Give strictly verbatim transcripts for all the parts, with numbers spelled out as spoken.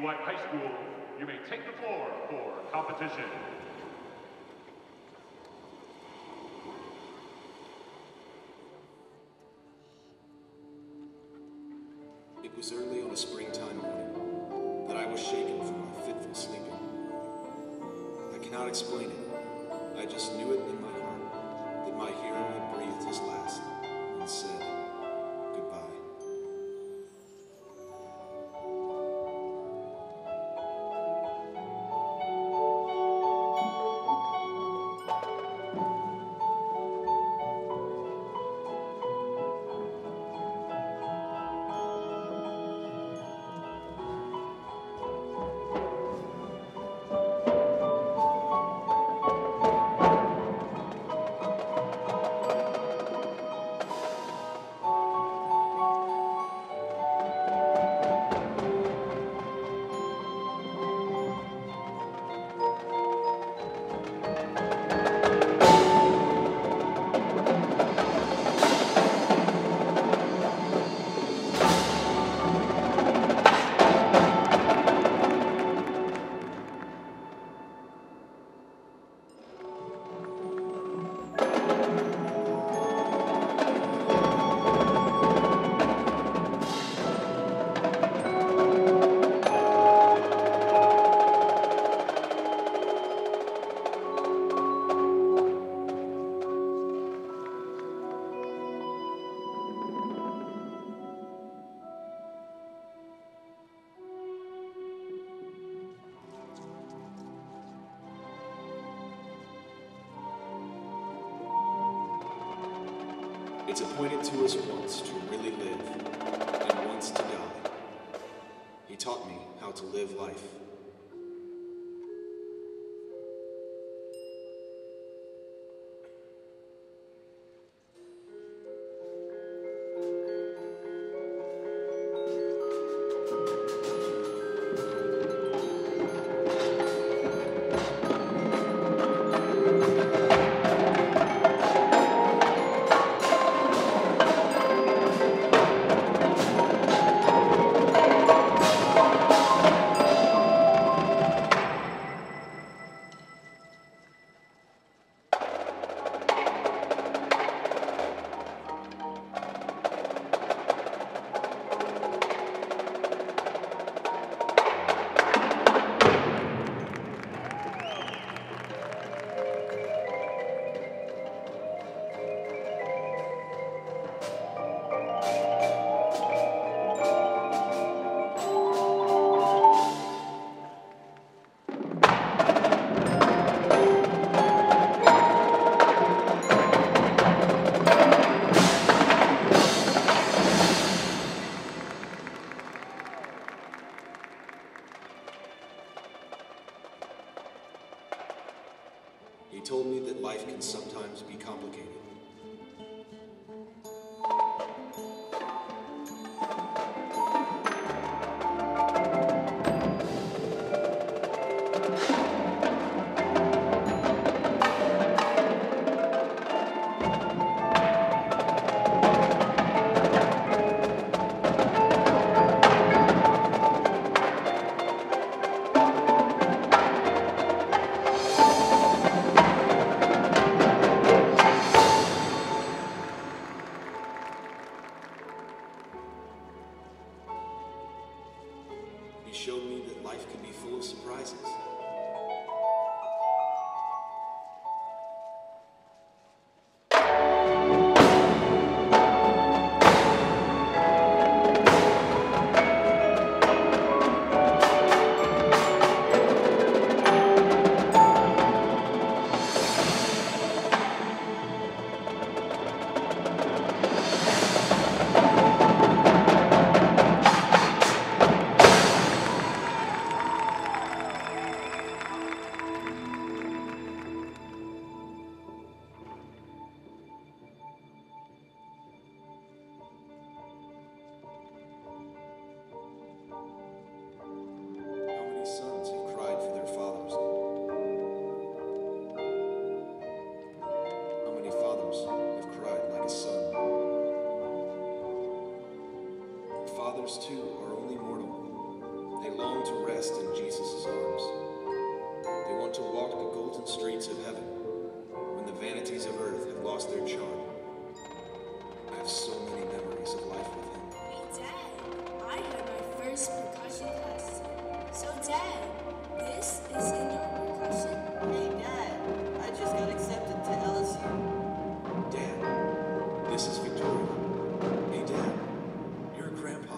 E D. White High School, you may take the floor for competition. It was early on a springtime morning that I was shaken from my fitful sleeping. I cannot explain it. I just knew it in my heart that my hero had breathed his last and said, it's appointed to us once to really live, and once to die. He taught me how to live life. He told me that life can sometimes be complicated. He showed me that life can be full of surprises. Fathers, too, are only mortal. They long want to rest in Jesus' arms. They want to walk the golden streets of heaven when the vanities of earth have lost their charm. I have so many memories of life with him. Hey, Dad, I had my first percussion class. So, Dad, this is in your percussion? Hey, Dad, I just got accepted to L S U. Dad, this is Victoria. Hey, Dad, you're a grandpa.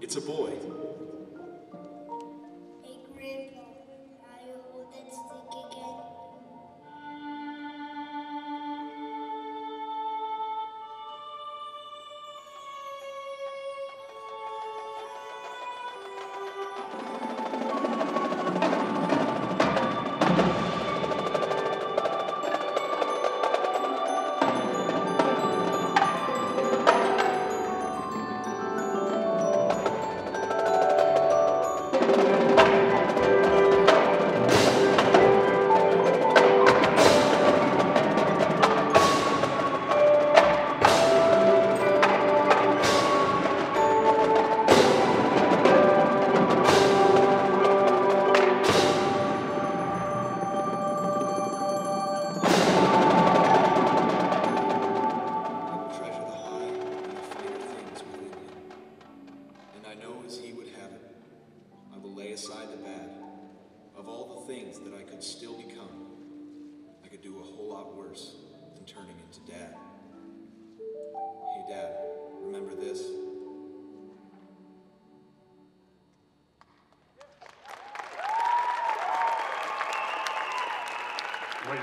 It's a boy.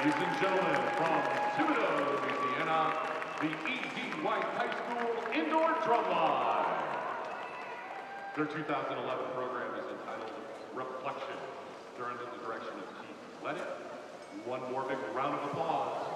Ladies and gentlemen, from Tunica, Louisiana, the E D White High School Indoor Drumline. Their two thousand eleven program is entitled Reflection. They're under the direction of Keith Ledet. One more big round of applause.